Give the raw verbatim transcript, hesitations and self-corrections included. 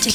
Trách